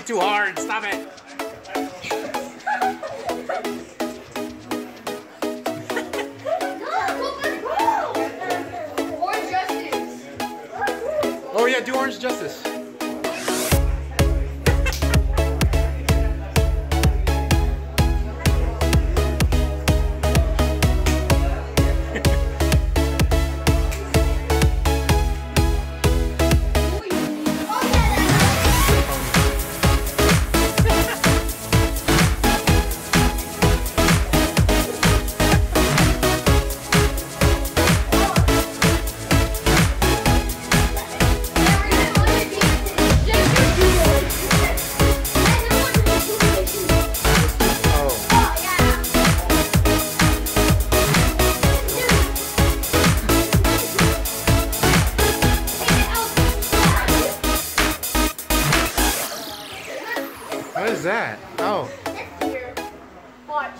breathe too hard. Stop it. Orange Justice. Oh yeah, do Orange Justice. What is that? Oh. It's here. Watch.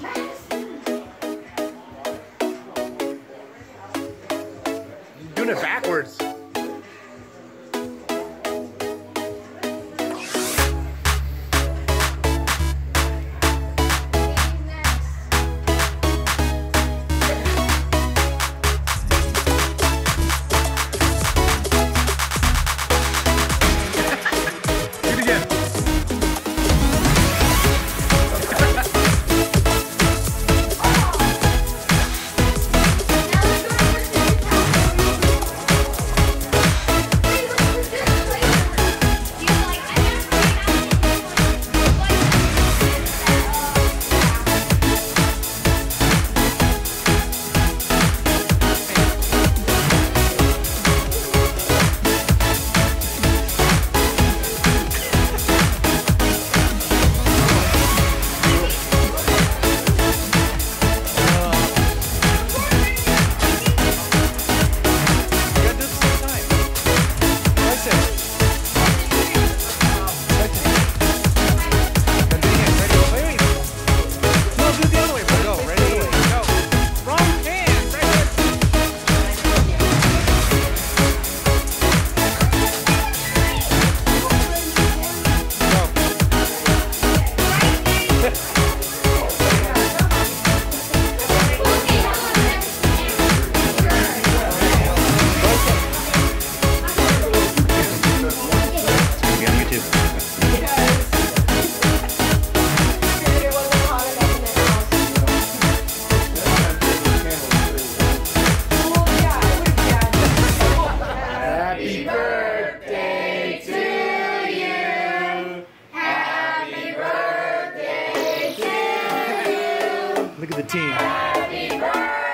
You're doing it backwards. Look at the team. Happy birthday.